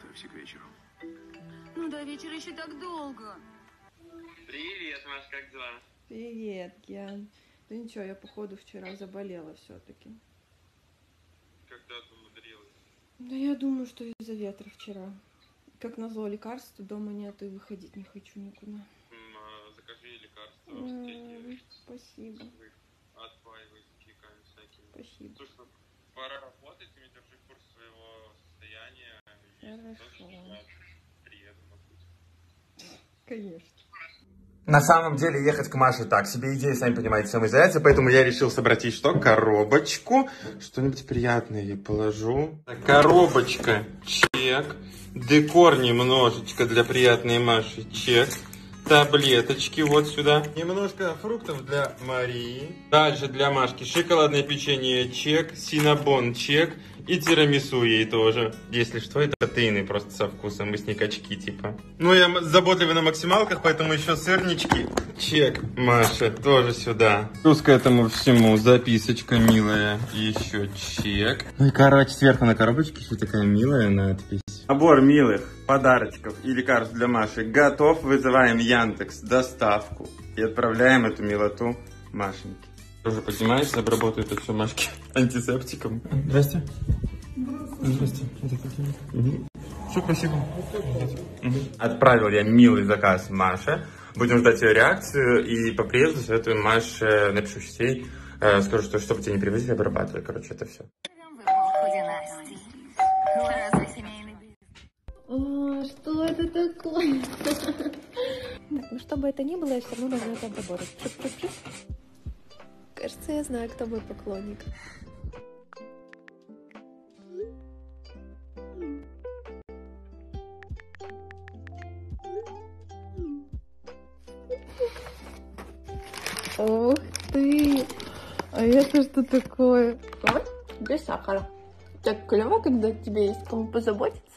Готовься к вечеру. Ну, до вечера еще так долго. Привет, Маш, как дела? Привет, Ян. Да ничего, я, походу, вчера заболела все-таки. Когда ты умудрилась? Да я думаю, что из-за ветра вчера. Как назло, лекарств дома нет, и выходить не хочу никуда. Закажи лекарства в аптеке. Спасибо. Отпаивай чайками всякими. Спасибо. Слушай, ну, пора работать, и держи курс своего состояния. Хорошо. Приеду, конечно. На самом деле ехать к Маше так себе идея, сами понимаете, сам изъяется, поэтому я решил собрать ей что? Коробочку. Что-нибудь приятное ей положу. Коробочка, чек. Декор немножечко для приятной Маши, чек. Таблеточки вот сюда. Немножко фруктов для Марии. Дальше для Машки шоколадное печенье, чек. Синнабон, чек. И тирамису ей тоже. Если что, это протеины просто со вкусом. Мясникачки типа. Ну, я заботливый на максималках, поэтому еще сырнички. Чек, Маша, тоже сюда. Плюс к этому всему записочка милая. Еще чек. Ну и, короче, сверху на коробочке еще такая милая надпись. Набор милых подарочков и лекарств для Маши готов. Вызываем Яндекс.Доставку и отправляем эту милоту Машеньке. Тоже поднимаешься, обработаю это все Машке антисептиком. Здрасте. Здрасте. Все, спасибо. Отправил я милый заказ Маше. Будем ждать ее реакцию. И по приезду советую Маше, напишу в сеть, скажу, что чтобы тебя не привозили, обрабатывай. Короче, это все. О, что это такое? Ну, что бы это ни было, я все равно должна это обработать. Чуп-чуп-чуп. Кажется, я знаю, кто мой поклонник. Ух ты! А это что такое? Без сахара. Так клево, когда тебе есть кому позаботиться.